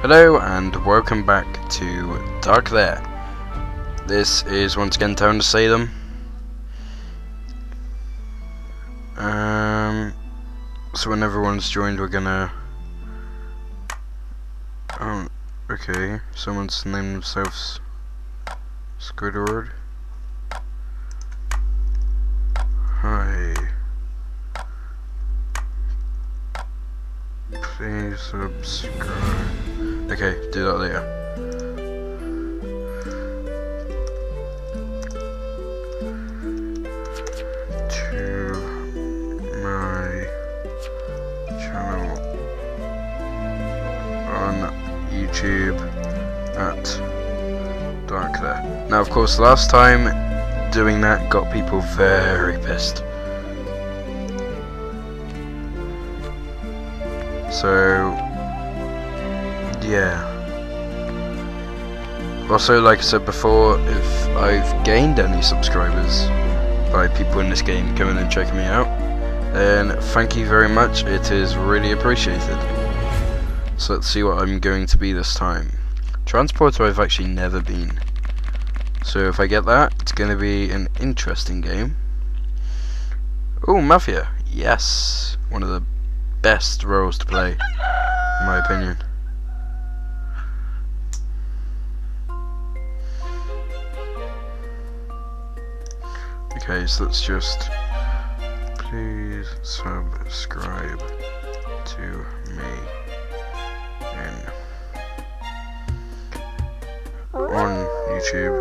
Hello and welcome back to Dark There. This is once again Town of Salem. So when everyone's joined, we're gonna... Oh, okay. Someone's named themselves Squidward. Hi. Please subscribe. Okay, do that later. To my channel on YouTube at Dark There. Now, of course, last time doing that got people very pissed. So... yeah. Also, like I said before, if I've gained any subscribers by people in this game coming and checking me out, then thank you very much, it is really appreciated. So let's see what I'm going to be this time. Transporter I've actually never been. So if I get that, it's going to be an interesting game. Ooh, Mafia. Yes. One of the best roles to play, in my opinion. Okay, so let's just please subscribe to me on YouTube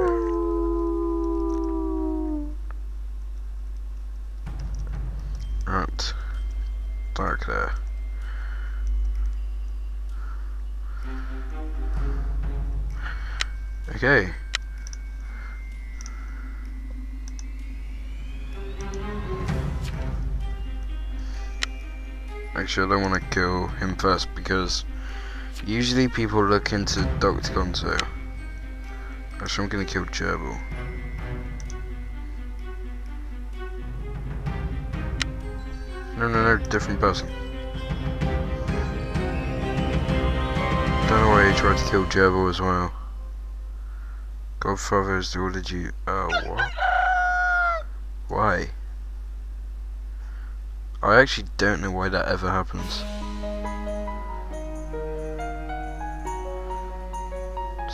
at Dark There. Okay. Actually, I don't want to kill him first because usually people look into Dr. Gonzo. Actually, I'm going to kill Gerbil. No, different person. Don't know why he tried to kill Gerbil as well. Godfather's duology. Oh, what? Why? I actually don't know why that ever happens.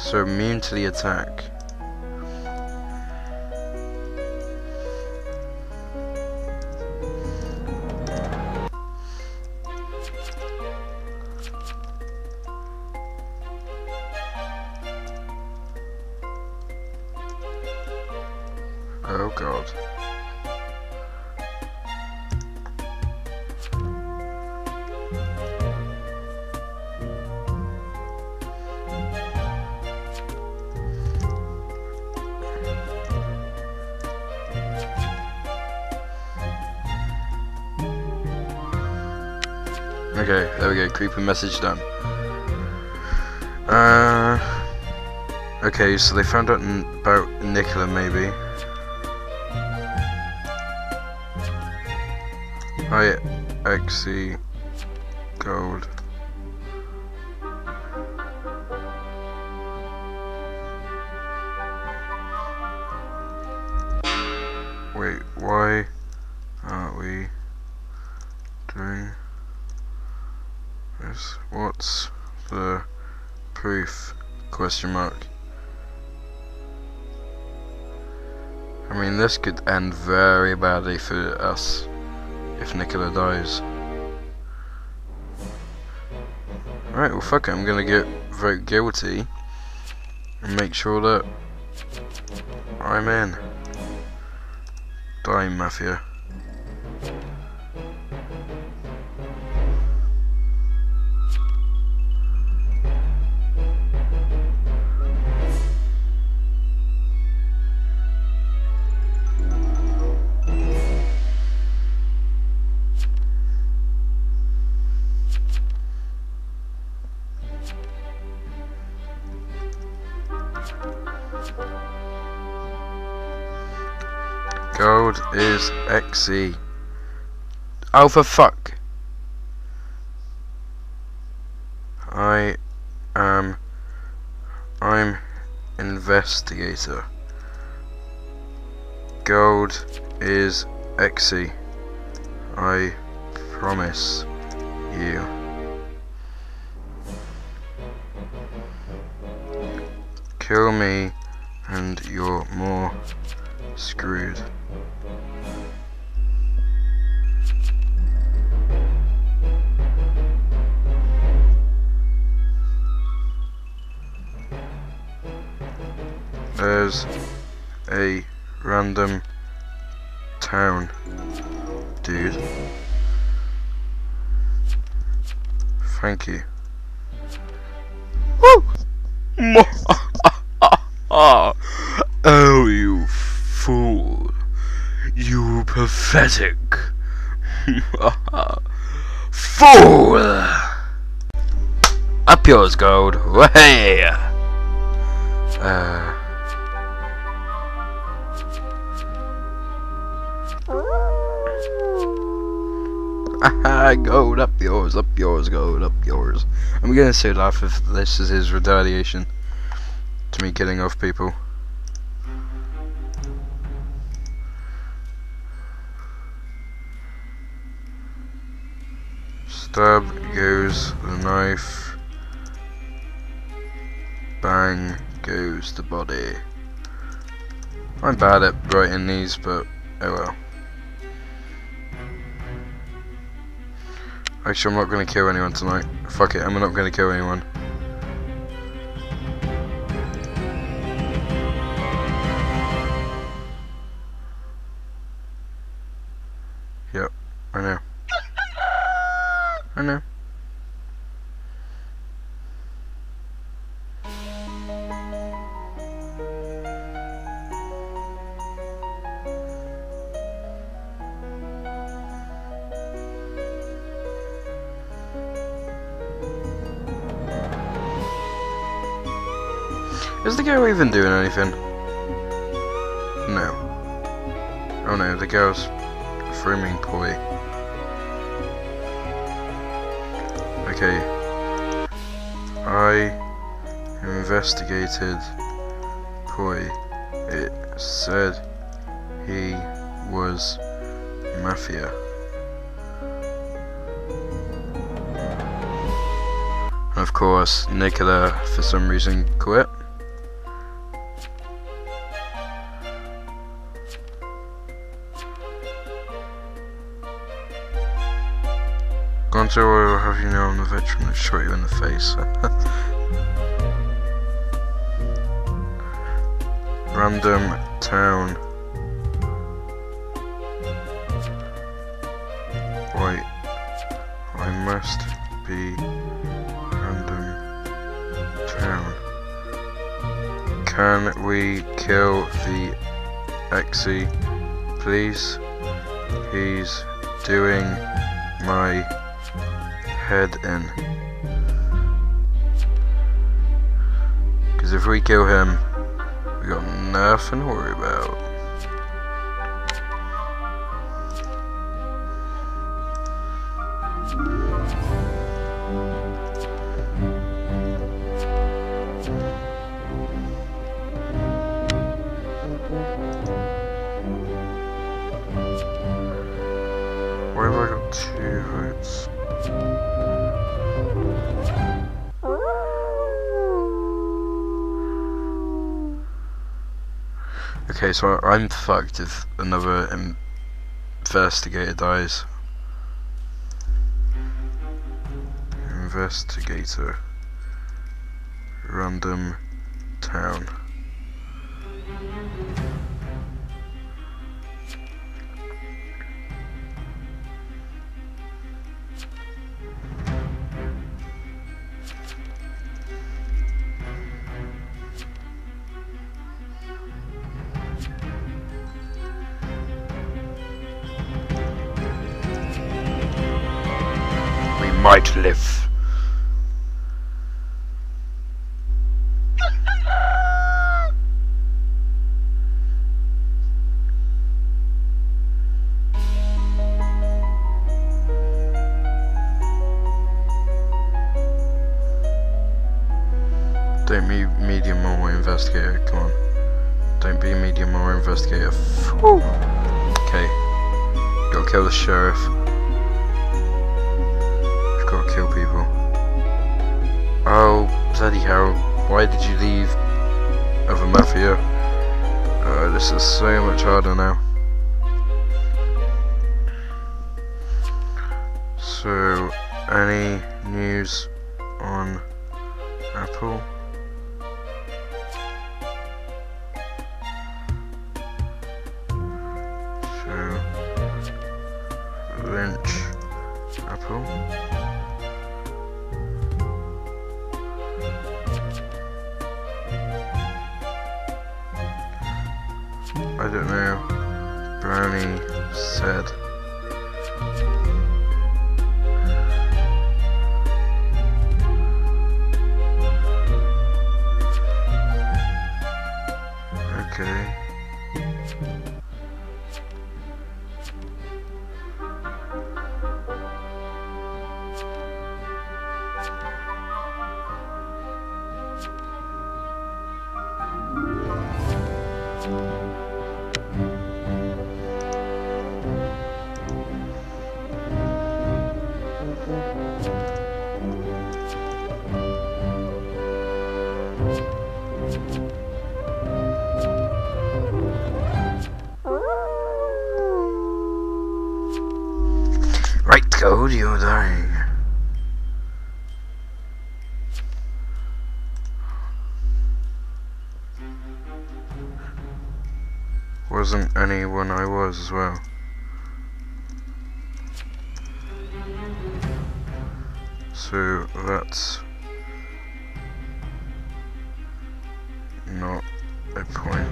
So immune to the attack. Oh god. Okay, there we go, creepy message done. Okay, so they found out about Nicola, maybe. Hi, XC Gold. Wait, why aren't we doing... what's the proof? Question mark. I mean, this could end very badly for us if Nicola dies. Alright, well fuck it, I'm gonna vote guilty and make sure that I'm in. Die, Mafia. Gold is XC. Oh, for fuck. I I'm investigator. Gold is Exy. I promise you. Kill me and you're more screwed. There's a random town, dude. Thank you. Woo! Oh, you fool. You pathetic fool! Up yours, Gold. Way! Gold, up yours, Gold, up yours. I'm gonna say laugh if this is his retaliation to me killing off people. Stab goes the knife. Bang goes the body. I'm bad at writing these, but oh well. Actually, I'm not going to kill anyone tonight. Fuck it, I'm not going to kill anyone. Yep, I know. I know. Is the girl even doing anything? No. Oh no, the girl's framing poorly. Okay. I investigated Poi. It said he was mafia. And of course, Nicola for some reason quit. Gonzo, I will have you know I'm the veteran that shot you in the face. Random town. Wait. I must be random town. Can we kill the Exy, please? He's doing my head in. Because if we kill him, we got nothing to worry about. Why have I got 2 votes? Okay, so I'm fucked if another investigator dies. Investigator. Random town. Might live. Don't be medium or investigator, come on. Don't be medium or investigator. Woo. Okay. Gotta kill the sheriff. We've gotta kill people. Oh, bloody hell. Why did you leave other mafia? This is so much harder now. So, any news on Apple? So, Lynch Apple. I don't know. Brownie said. Okay. Audio dying. Wasn't anyone I was as well. So that's not a point.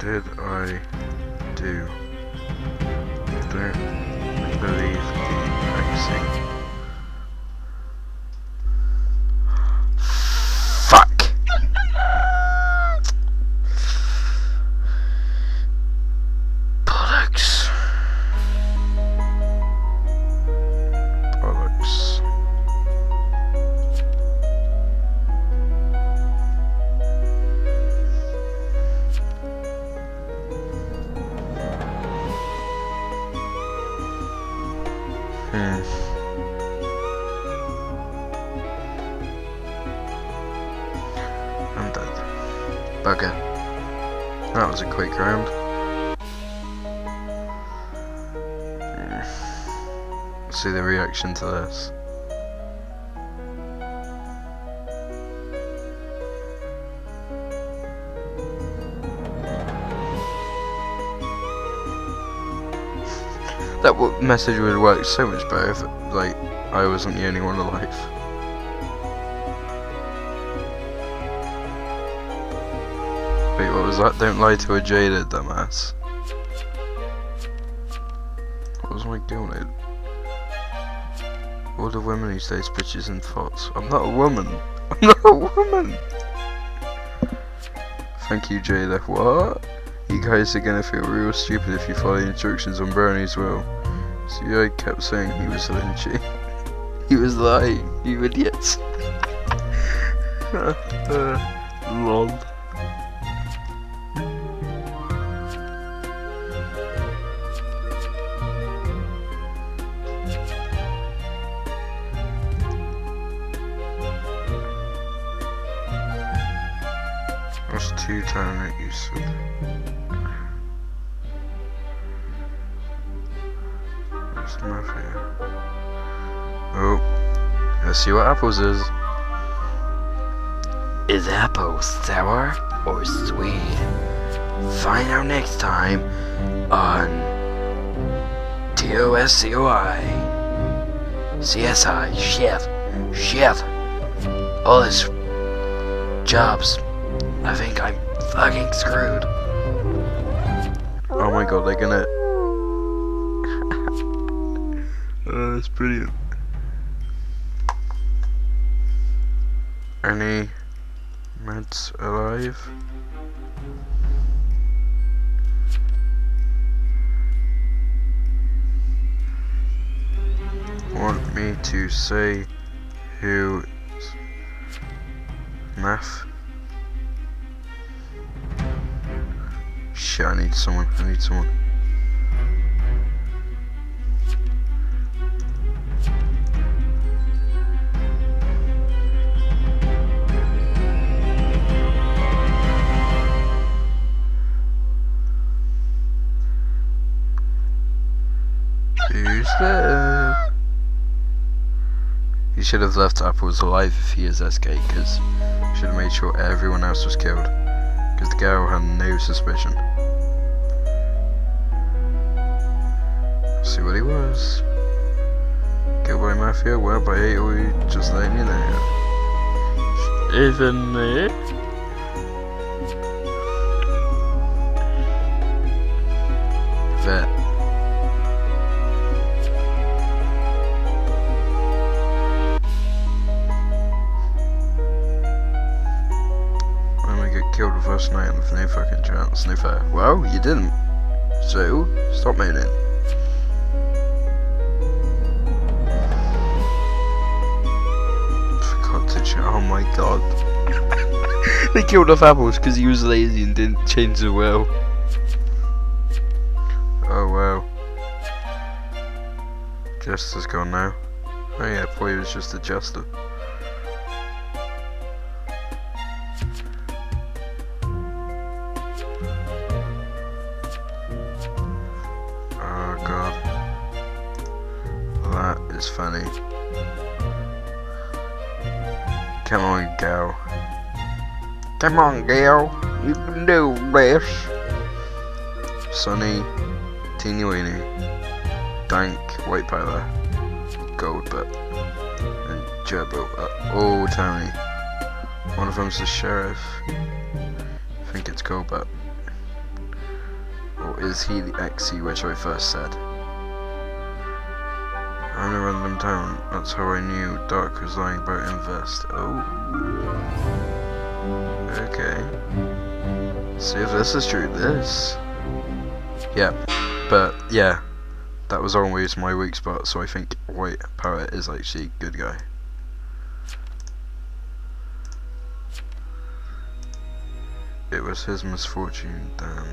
Did I do? Don't believe the vaccine. Fuck! Bollocks. Bollocks. I'm dead. Bugger. That was a quick round. See the reaction to this. That message would work so much better if, like, I wasn't the only one alive. Wait, what was that? Don't lie to a jaded, dumbass. What was my girl name? All the women these days, bitches and fots. I'm not a woman. I'm not a woman! Thank you, Jada. What? You guys are gonna feel real stupid if you follow the instructions on Brownie's will. See, I kept saying he was lynchy. He was lying, you idiots. Lol. That's two times that you said. Mafia. Oh, let's see what apples is. Is apple sour or sweet? Find out next time on TOSCOI CSI. Chef. All this jobs. I think I'm fucking screwed. Oh my god, they're gonna. That's brilliant. Any meds alive? need to say who math. Shit, I need someone. Who's there? He should have left Apple's alive if he is escaped, because he should have made sure everyone else was killed, because the girl had no suspicion. See what he was. Killed by Mafia, well by eight, or you just let me know. Isn't it? Vet. Killed the first night with no fucking chance, no fair. Well, you didn't. So, stop moaning. Forgot to change. Oh my god. They killed off Apples because he was lazy and didn't change the will. Oh well. Jester's gone now. Oh yeah, boy, he was just a jester. It's funny. Come on, Gal. Come on, Gal. You can do this. Sunny, teeny weeny, dank, white powder, gold butt, and gerbil are all tiny. One of them's the sheriff. I think it's gold butt. Or is he the XC which I first said? I'm in a random town, that's how I knew Dark was lying about Invest. Oh. Okay. See if this is true. This. Yeah. But, yeah. That was always my weak spot, so I think White Power is actually a good guy. It was his misfortune, damn.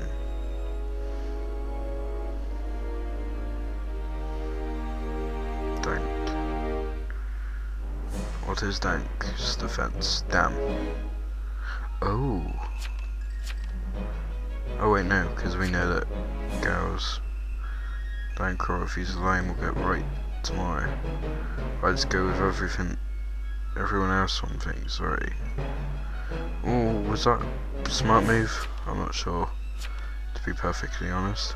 What is Dank's defense? Damn. Oh. Oh wait, no, because we know that Gals Dank, or if he's lying, will get right tomorrow. I'll just go with everyone else on things already. Oh, was that a smart move? I'm not sure, to be perfectly honest.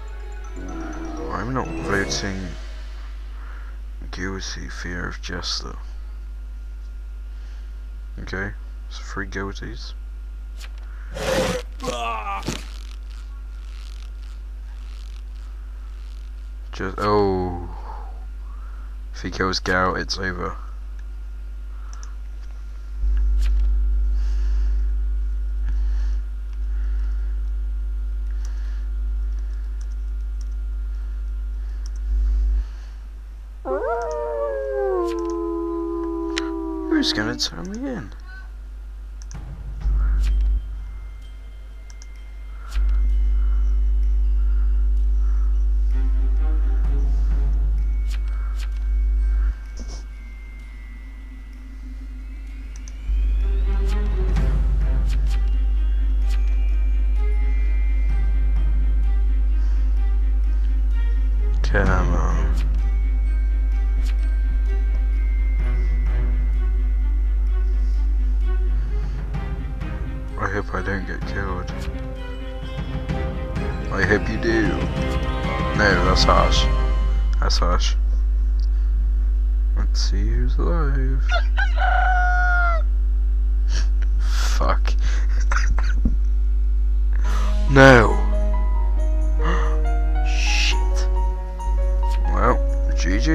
I'm not voting guilty fear of Jester. Okay, so 3 guilties. Just oh, if he kills Gal, it's over. Who's gonna turn me in? Come on. I hope I don't get killed. I hope you do. No, that's harsh. That's harsh. Let's see who's alive. Fuck. No. GG.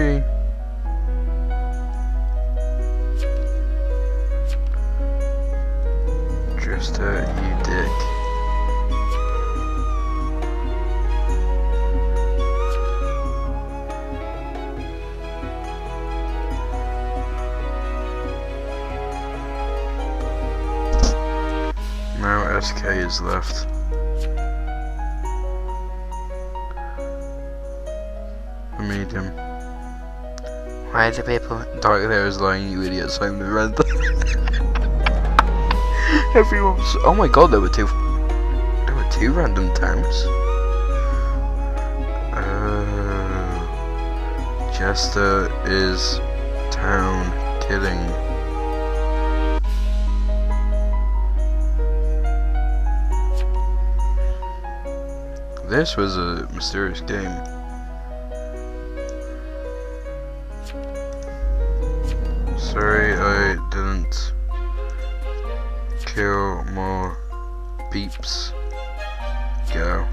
Just you dick. 6K is left. Medium. Why do people? Dark There is lying, you idiots. I'm the red. Everyone's. Oh my god, there were two. There were two random terms. Jester is town killing. This was a mysterious game. Sorry, I didn't kill more peeps. Go.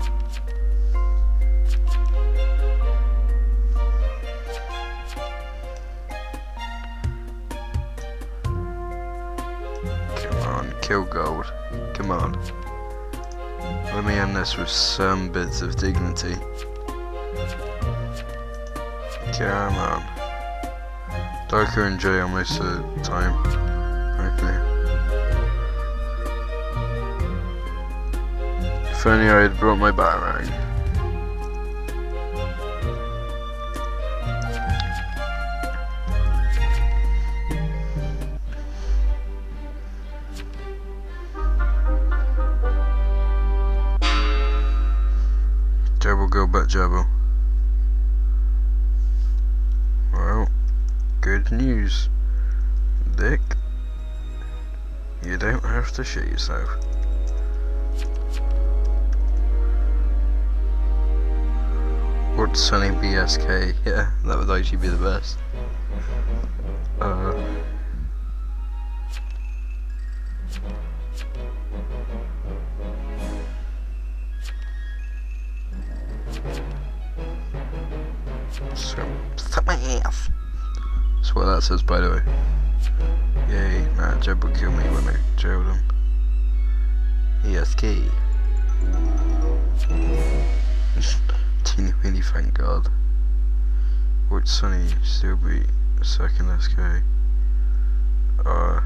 Come on, kill gold. Come on. Let me end this with some bits of dignity. Come on. Darker in jail most of the time. Okay. If only I had brought my batarang. Jabble go back jabble. Good news, Dick. You don't have to shit yourself. What's Sunny BSK? Yeah, that would actually be the best. So, suck my ass. That's what that says, by the way. Yay, nah, Jeb will kill me when I jail him. ESK. Teeny weeny, thank god. Would Sunny still be second SK?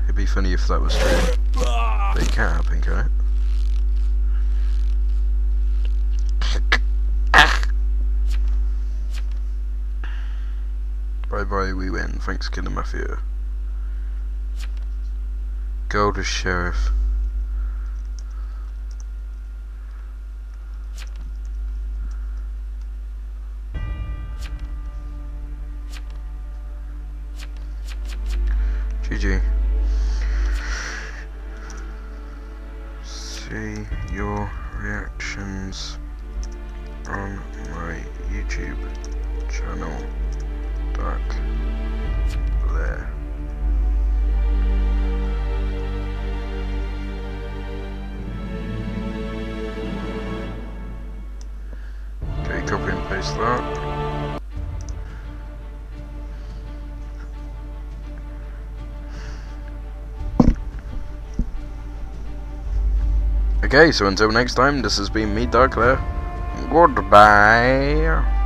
It'd be funny if that was true. But it can't happen, can it? Bye bye, we win. Thanks, Kid the Mafia. Gold is sheriff. GG. See your reactions on my YouTube channel. Dark There. Okay, copy and paste that. Okay, so until next time, this has been me, Darklair. Goodbye.